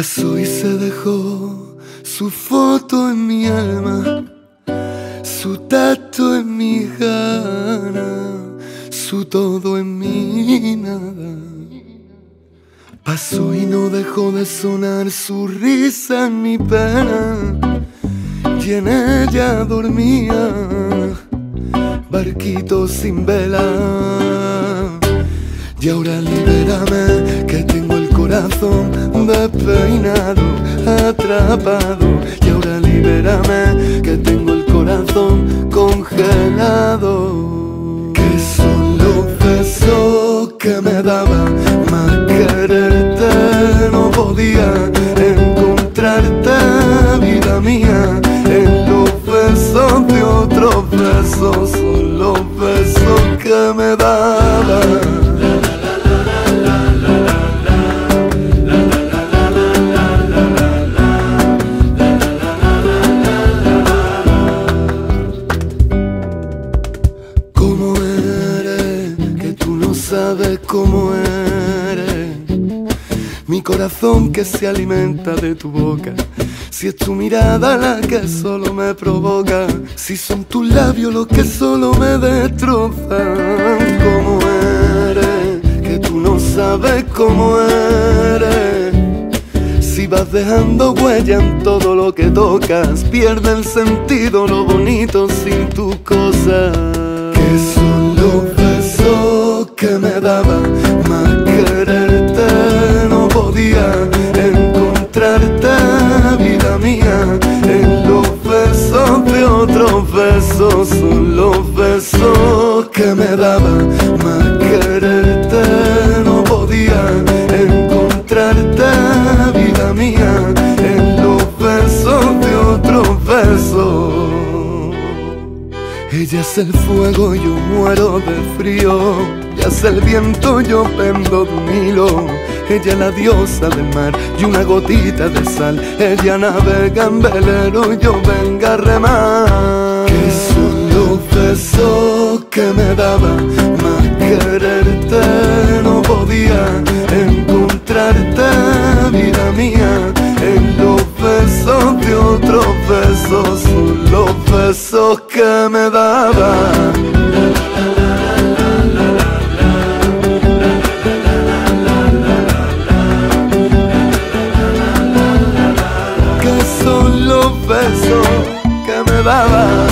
Pasó y se dejó su foto en mi alma, su tacto en mi gana, su todo en mi nada. Pasó y no dejó de sonar su risa en mi pena, y en ella dormía, barquito sin vela. Y ahora libérame, que tengo el corazón despeinado, atrapado. Y ahora libérame, que tengo el corazón congelado. Que son los besos que me daba, más quererte no podía, encontrarte, vida mía. En los besos de otros besos son los besos que me daba. Sabes cómo eres, mi corazón que se alimenta de tu boca. Si es tu mirada la que solo me provoca, si son tus labios los que solo me destrozan. Cómo eres, que tú no sabes cómo eres. Si vas dejando huella en todo lo que tocas, pierde el sentido lo bonito sin tus cosas. Que son los besos que me daba, más quererte no podía, encontrarte, vida mía. En los besos de otros besos son los besos que me daba, más quererte no podía, encontrarte, vida mía. En los besos de otros besos ella es el fuego, yo muero de frío. Ella es el viento, yo pendo de un hilo. Ella es la diosa del mar y una gotita de sal. Ella navega en velero y yo vengo a remar. Que son los besos que me daba, más quererte no podía, encontrarte, vida mía. En los besos de otros besos son los besos que me daba. Que son los besos que me daba.